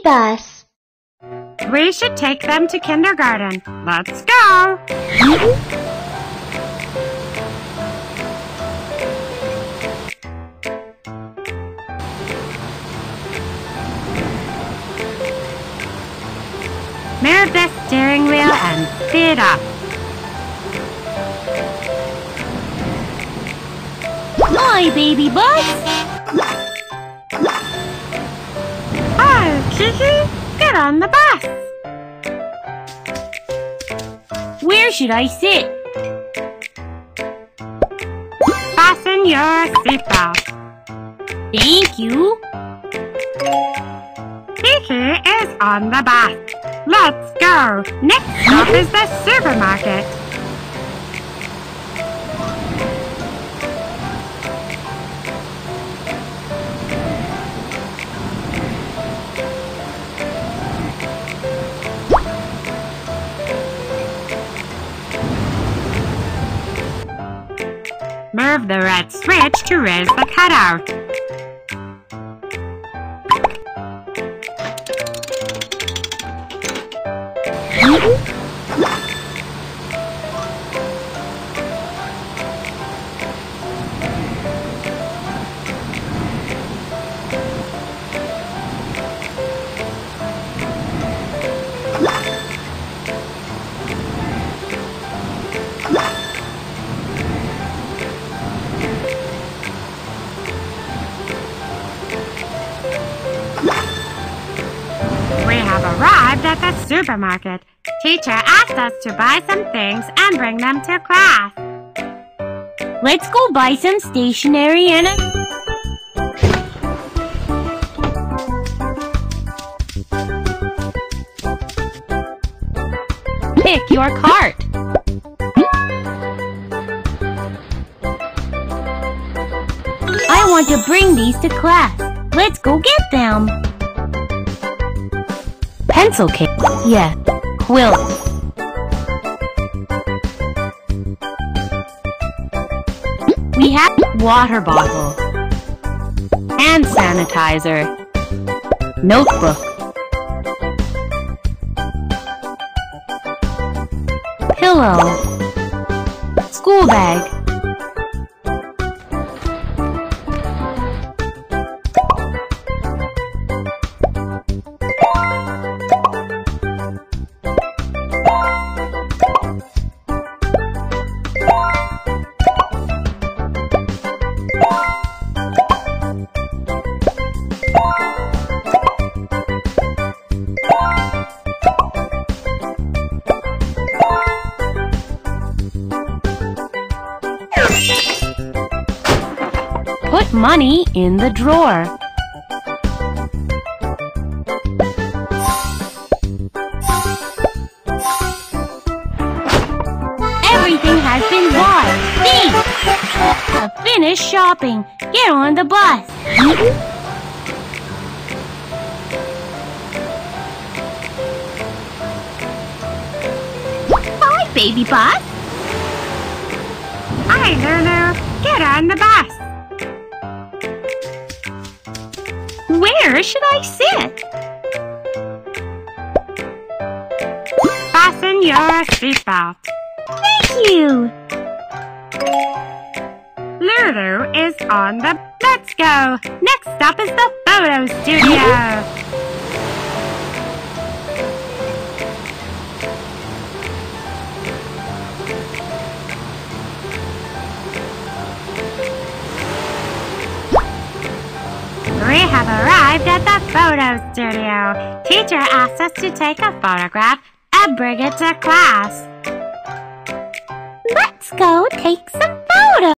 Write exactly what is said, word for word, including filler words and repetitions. baby bus. We should take them to kindergarten. Let's go. Mirror the steering wheel and speed up. My baby bus. Oh, Tiki. Get on the bus. Where should I sit? Fasten your seatbelt. Thank you. Tiki is on the bus. Let's go. Next stop is the supermarket. Move the red switch to raise the cutout. Supermarket. Teacher asked us to buy some things and bring them to class. Let's go buy some stationery and a... Pick your cart. I want to bring these to class. Let's go get them. Pencil case. Yeah. Quilt. We have water bottle. Hand sanitizer. Notebook. Pillow. School bag. Put money in the drawer. Everything has been bought. Thanks! Finish shopping. Get on the bus. Bye, baby bus. Hi, Lulu. Get on the bus. Where should I sit? Fasten your seatbelt. Thank you! Lulu is on the... Let's go! Next stop is the photo studio! We have arrived at the photo studio. Teacher asked us to take a photograph and bring it to class. Let's go take some photos.